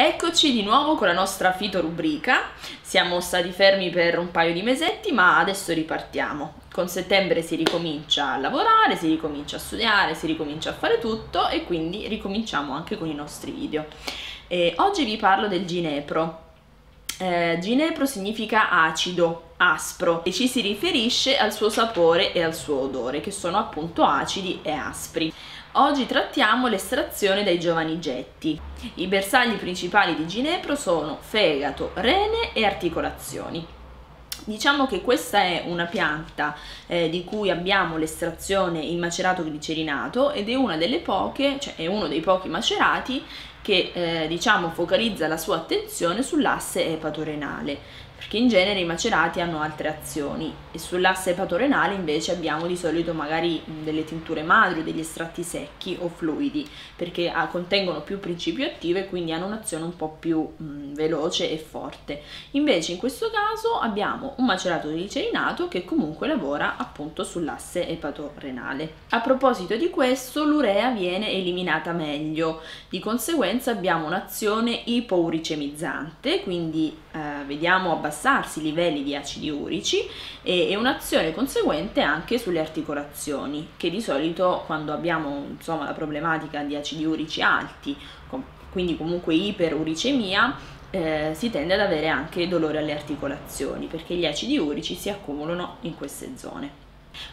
Eccoci di nuovo con la nostra fitorubrica. Siamo stati fermi per un paio di mesetti, ma adesso ripartiamo. Con settembre si ricomincia a lavorare, si ricomincia a studiare, si ricomincia a fare tutto e quindi ricominciamo anche con i nostri video. Oggi vi parlo del ginepro. Ginepro significa acido, aspro, e ci si riferisce al suo sapore e al suo odore, che sono appunto acidi e aspri. Oggi trattiamo l'estrazione dai giovani getti. I bersagli principali di ginepro sono fegato, rene e articolazioni. Diciamo che questa è una pianta di cui abbiamo l'estrazione in macerato glicerinato ed è una delle poche, cioè è uno dei pochi macerati che diciamo focalizza la sua attenzione sull'asse epatorenale, perché in genere i macerati hanno altre azioni e sull'asse epatorenale invece abbiamo di solito magari delle tinture madri, degli estratti secchi o fluidi, perché contengono più principi attivi e quindi hanno un'azione un po' più veloce e forte. Invece in questo caso abbiamo un macerato glicerinato che comunque lavora appunto sull'asse epatorenale. A proposito di questo, l'urea viene eliminata meglio, di conseguenza abbiamo un'azione ipouricemizzante, quindi vediamo abbassarsi i livelli di acidi urici e un'azione conseguente anche sulle articolazioni, che di solito quando abbiamo insomma la problematica di acidi urici alti, quindi comunque iperuricemia, si tende ad avere anche dolore alle articolazioni perché gli acidi urici si accumulano in queste zone.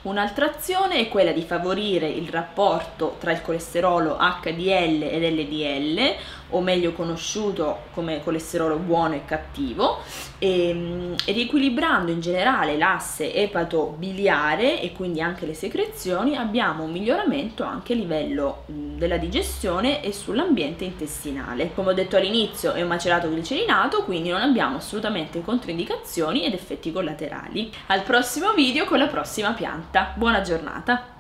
Un'altra azione è quella di favorire il rapporto tra il colesterolo HDL ed LDL, o meglio conosciuto come colesterolo buono e cattivo, ed equilibrando in generale l'asse epato-biliare e quindi anche le secrezioni, abbiamo un miglioramento anche a livello della digestione e sull'ambiente intestinale. Come ho detto all'inizio, è un macerato glicerinato, quindi non abbiamo assolutamente controindicazioni ed effetti collaterali. Al prossimo video con la prossima pianta. Buona giornata!